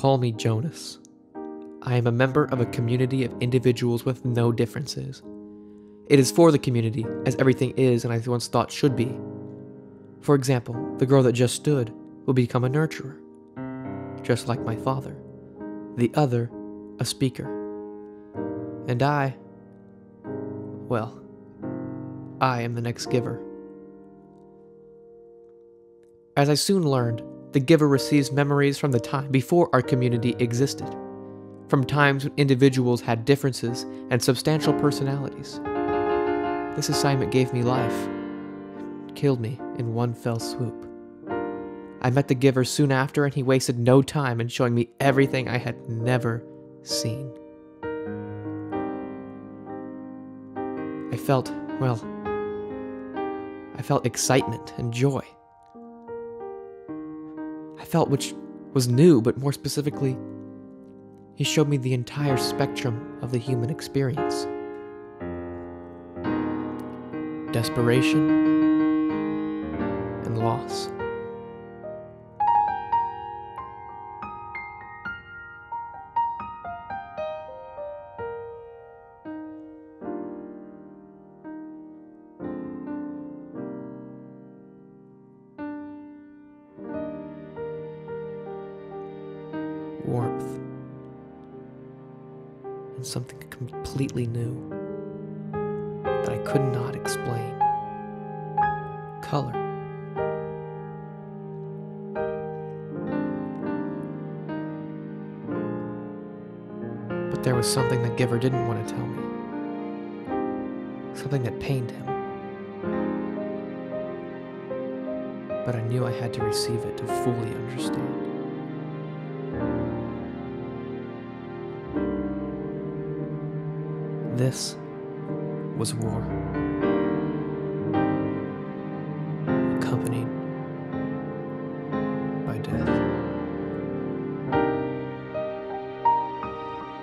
call me Jonas. I am a member of a community of individuals with no differences. It is for the community, as everything is and I once thought should be. For example, the girl that just stood will become a nurturer, just like my father. The other, a speaker. And I, well, I am the next giver. As I soon learned, the giver receives memories from the time before our community existed, from times when individuals had differences and substantial personalities. This assignment gave me life, killed me in one fell swoop. I met the giver soon after, and he wasted no time in showing me everything I had never seen. I felt excitement and joy. I felt which was new, but more specifically, he showed me the entire spectrum of the human experience. Desperation and loss. Warmth, and something completely new that I could not explain. Color. But there was something the giver didn't want to tell me, something that pained him. But I knew I had to receive it to fully understand. This was war, accompanied by death.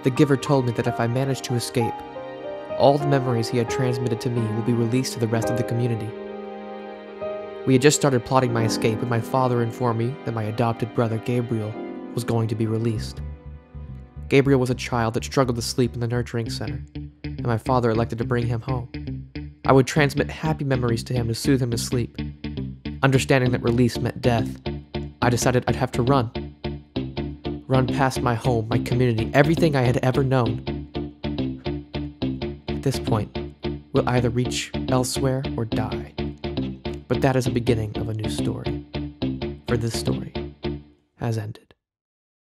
The giver told me that if I managed to escape, all the memories he had transmitted to me would be released to the rest of the community. We had just started plotting my escape when my father informed me that my adopted brother Gabriel was going to be released. Gabriel was a child that struggled to sleep in the nurturing center, and my father elected to bring him home. I would transmit happy memories to him to soothe him to sleep. Understanding that release meant death, I decided I'd have to run. Run past my home, my community, everything I had ever known. At this point, we'll either reach elsewhere or die. But that is the beginning of a new story, for this story has ended.